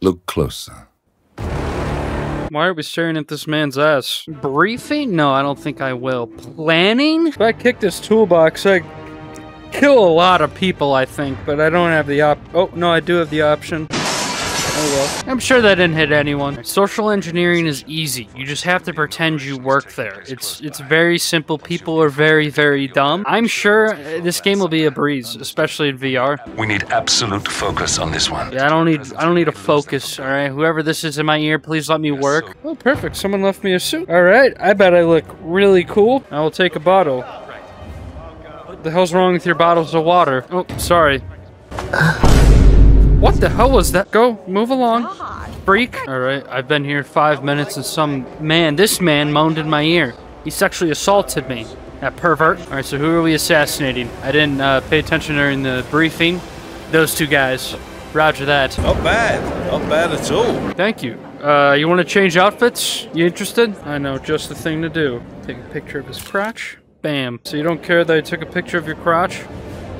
Look closer. Why are we staring at this man's ass? Briefing? No, I don't think I will. Planning? If I kick this toolbox, I kill a lot of people, I think, but I don't have the oh, no, I do have the option. Oh well. I'm sure that didn't hit anyone. Social engineering is easy. You just have to pretend you work there. It's very simple. People are very, very dumb. I'm sure this game will be a breeze, especially in VR. We need absolute focus on this one. Yeah, I don't need a focus, all right? Whoever this is in my ear, please let me work. Oh, perfect. Someone left me a suit. All right. I bet I look really cool. I will take a bottle. What the hell's wrong with your bottles of water? Oh, sorry. What the hell was that? Go, move along. Freak. Alright, I've been here 5 minutes and this man moaned in my ear. He sexually assaulted me. That pervert. Alright, so who are we assassinating? I didn't pay attention during the briefing. Those two guys. Roger that. Not bad. Not bad at all. Thank you. You want to change outfits? You interested? I know, just the thing to do. Take a picture of his crotch. Bam. So you don't care that I took a picture of your crotch?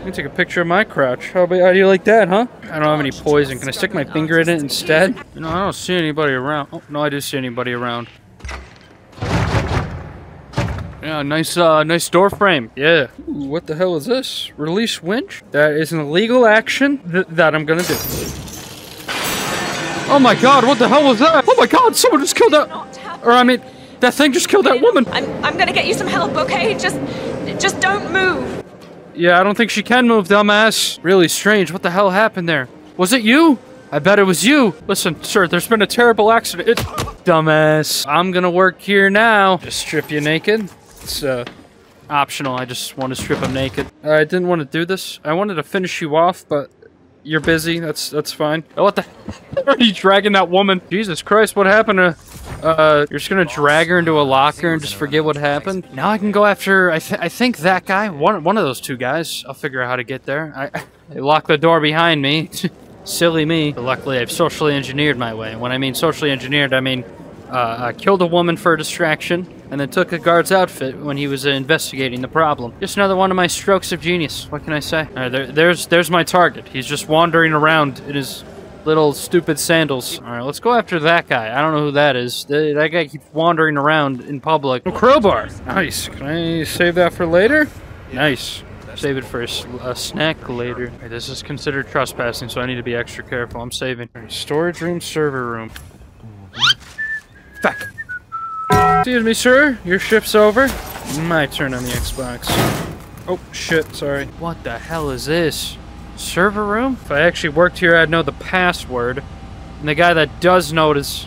I can take a picture of my crotch. How do you like that, huh? I don't have any poison. Can I stick my finger in it instead? No, I don't see anybody around. Oh, no, I do see anybody around. Yeah, nice door frame. Yeah. Ooh, what the hell is this? Release winch? That is an illegal action that I'm gonna do. Oh my god, what the hell was that? Oh my god, someone just killed that... Or, I mean, that thing just killed that woman. I'm gonna get you some help, okay? Just don't move. Yeah, I don't think she can move, dumbass. Really strange. What the hell happened there? Was it you? I bet it was you. Listen, sir, there's been a terrible accident. Dumbass. I'm gonna work here now. Just strip you naked. It's optional. I just want to strip him naked. I didn't want to do this. I wanted to finish you off, but you're busy. That's fine. Oh, what the hell are you dragging that woman? Jesus Christ, what happened to... you're just gonna drag her into a locker and just forget what happened? Now I can go after, I think that guy, one of those two guys. I'll figure out how to get there. I locked the door behind me. Silly me. But luckily, I've socially engineered my way. When I mean socially engineered, I mean, I killed a woman for a distraction and then took a guard's outfit when he was investigating the problem. Just another one of my strokes of genius. What can I say? All right, there's my target. He's just wandering around in his... little stupid sandals. All right, let's go after that guy. I don't know who that is. That guy keeps wandering around in public. Oh, crowbar. Nice. Can I save that for later? Nice. Save it for a snack later. All right, this is considered trespassing, so I need to be extra careful. I'm saving. All right, storage room, server room. Fuck. Excuse me, sir. Your shift's over. My turn on the Xbox. Oh, shit. Sorry. What the hell is this? Server room? If I actually worked here, I'd know the password. And the guy that does know it is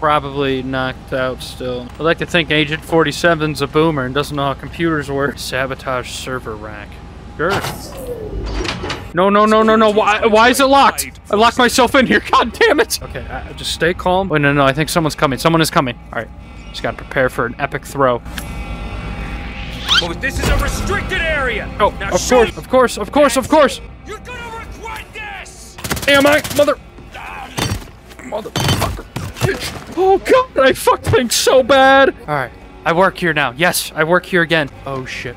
probably knocked out still. I'd like to think Agent 47's a boomer and doesn't know how computers work. Sabotage server rack. Sure. No. Why is it locked? I locked myself in here. God damn it. Okay, just stay calm. Wait, no. I think someone's coming. Someone is coming. All right. Just got to prepare for an epic throw. Oh, this is a restricted area! Oh, now of course! You're gonna regret this! Am I? Motherfucker. Bitch. Oh god, I fucked things so bad! Alright, I work here now. Yes, I work here again. Oh shit.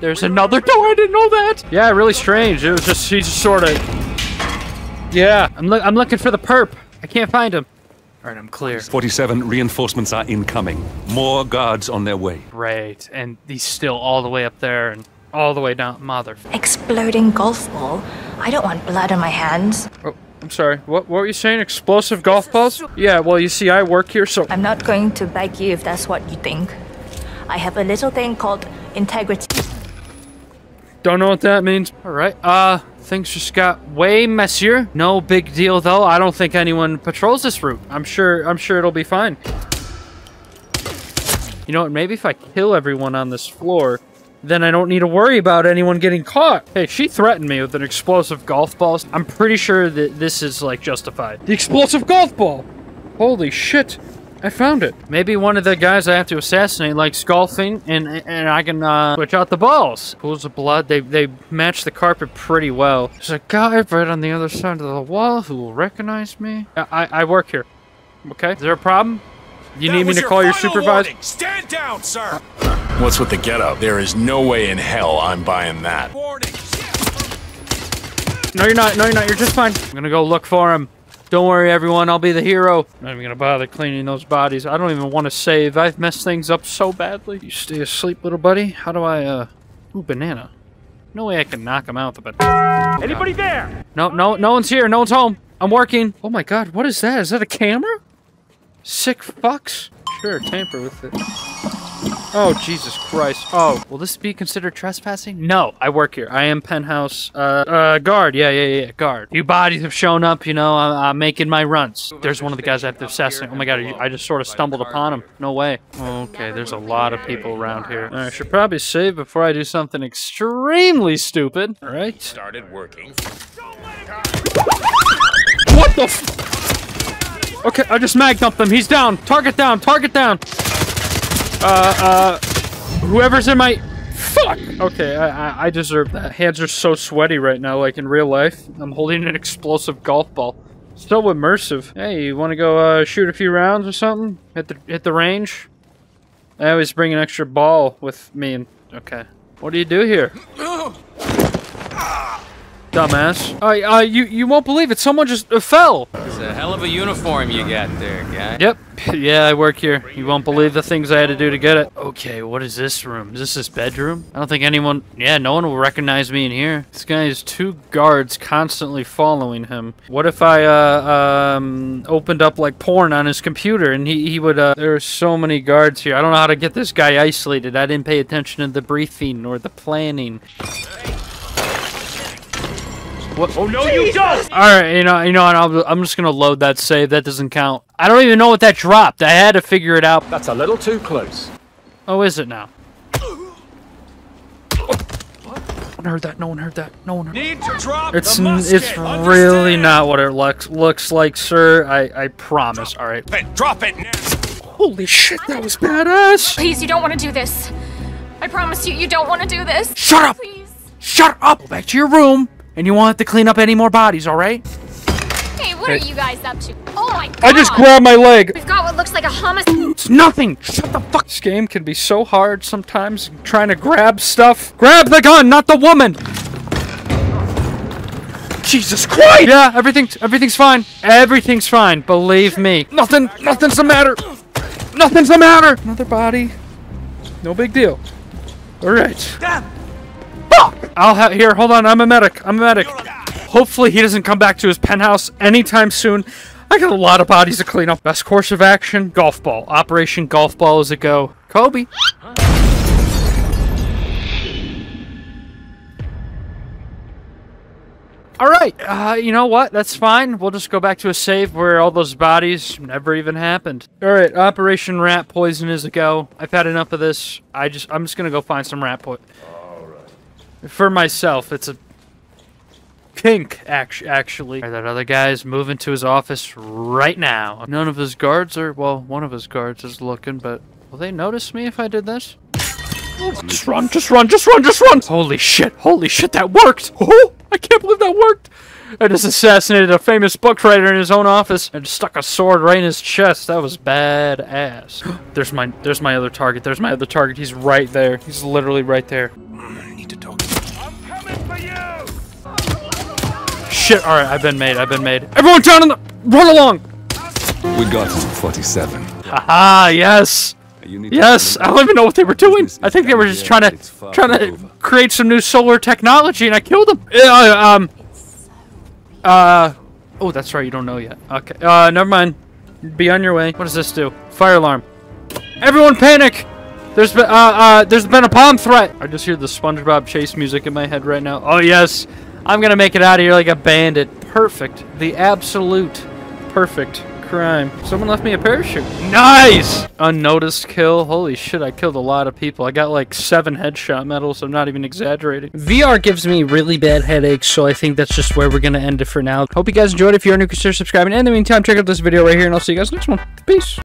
There's another door, I didn't know that! Yeah, really strange. It was just, he's sorta... Yeah, I'm looking for the perp. I can't find him. Alright, I'm clear. 47, reinforcements are incoming. More guards on their way. Right, and he's still all the way up there and all the way down. Mother. Exploding golf ball? I don't want blood on my hands. Oh, I'm sorry. What were you saying? Explosive golf balls? Yeah, well, you see, I work here, so... I'm not going to beg you if that's what you think. I have a little thing called integrity. Don't know what that means. Alright, things just got way messier. No big deal though. I don't think anyone patrols this route. I'm sure it'll be fine. You know what? Maybe if I kill everyone on this floor, then I don't need to worry about anyone getting caught. Hey, she threatened me with an explosive golf ball. I'm pretty sure that this is like justified. The explosive golf ball. Holy shit. I found it. Maybe one of the guys I have to assassinate likes golfing, and I can switch out the balls. Pools of blood. They match the carpet pretty well. There's a guy right on the other side of the wall who will recognize me. I work here. Okay. Is there a problem? You need me to call your supervisor? Warning. Stand down, sir. What's with the getup? There is no way in hell I'm buying that. Warning. No, you're not. No, you're not. You're just fine. I'm gonna go look for him. Don't worry, everyone. I'll be the hero. I'm not even gonna bother cleaning those bodies. I don't even want to save. I've messed things up so badly. You stay asleep, little buddy. How do I, Ooh, banana. No way I can knock him out with a banana. Anybody there? No, no, no one's here. No one's home. I'm working. Oh my god, what is that? Is that a camera? Sick fucks? Sure, tamper with it. Oh, Jesus Christ. Oh, will this be considered trespassing? No, I work here. I am penthouse, guard. Yeah, guard. You bodies have shown up, you know, I'm making my runs. There's one of the guys I have to assassinate. Oh my god, I just sort of stumbled upon him. No way. Okay, there's a lot of people around here. I should probably save before I do something extremely stupid. All right. Started working. What the f- Okay, I just mag dumped him. He's down. Target down. Target down. Whoever's in my... Fuck! Okay, I deserve that. Hands are so sweaty right now, like in real life. I'm holding an explosive golf ball. So immersive. Hey, you want to go, shoot a few rounds or something? Hit the range? I always bring an extra ball with me and... Okay. What do you do here? Dumbass. You won't believe it. Someone just fell. It's a hell of a uniform you got there, guy. Yep. Yeah, I work here. You won't believe the things I had to do to get it. Okay, what is this room? Is this his bedroom? I don't think anyone... Yeah, no one will recognize me in here. This guy has two guards constantly following him. What if I, opened up, like, porn on his computer and he would, There are so many guards here. I don't know how to get this guy isolated. I didn't pay attention to the briefing or the planning. What? Oh no, Jesus! You don't! Alright, you know, I'm just gonna load that save. That doesn't count. I don't even know what that dropped. I had to figure it out. That's a little too close. Oh, is it now? What? No one heard that. No one heard that. No one heard that. Need to drop the musket. It's really not what it looks like, sir. I promise. Alright. Drop it now. Holy shit, that was badass! Please, you don't want to do this. I promise you, you don't want to do this. Shut up! Please. Shut up! Go back to your room. And you won't have to clean up any more bodies, alright? Hey, what are you guys up to? Oh my god! I just grabbed my leg! We've got what looks like a homicide. It's nothing! Shut the fuck! This game can be so hard sometimes, trying to grab stuff. Grab the gun, not the woman! Jesus Christ! Yeah, everything's fine. Everything's fine, believe me. Nothing's the matter! Nothing's the matter! Another body. No big deal. Alright. I'll have here. Hold on, I'm a medic. Hopefully he doesn't come back to his penthouse anytime soon. I got a lot of bodies to clean up. Best course of action: golf ball. Operation Golf Ball is a go. Kobe. All right. You know what? That's fine. We'll just go back to a save where all those bodies never even happened. All right. Operation Rat Poison is a go. I've had enough of this. I'm just gonna go find some rat poison. For myself, it's a pink, actually. Right, that other guy's moving to his office right now. None of his guards are, well, one of his guards is looking, but will they notice me if I did this? Just run, just run, just run, just run! Holy shit, that worked! Oh, I can't believe that worked! I just assassinated a famous book writer in his own office and stuck a sword right in his chest. That was badass. There's my other target. There's my other target. He's right there. He's literally right there. I need to talk to you. I'm coming for you. Shit. All right, I've been made. Everyone down on the run along. We got him 47. Haha, yes. Yes, I don't even know what they were doing. I think they were just trying to create some new solar technology, and I killed them. Oh, that's right, you don't know yet. Okay, never mind. Be on your way. What does this do? Fire alarm. Everyone panic! There's been a bomb threat! I just hear the SpongeBob chase music in my head right now. Oh yes! I'm gonna make it out of here like a bandit. Perfect. The absolute perfect crime. Someone left me a parachute. Nice! Unnoticed kill. Holy shit, I killed a lot of people. I got like 7 headshot medals. I'm not even exaggerating. VR gives me really bad headaches, so I think that's just where we're gonna end it for now. Hope you guys enjoyed. If you're new, consider subscribing. And in the meantime, check out this video right here, and I'll see you guys next one. Peace!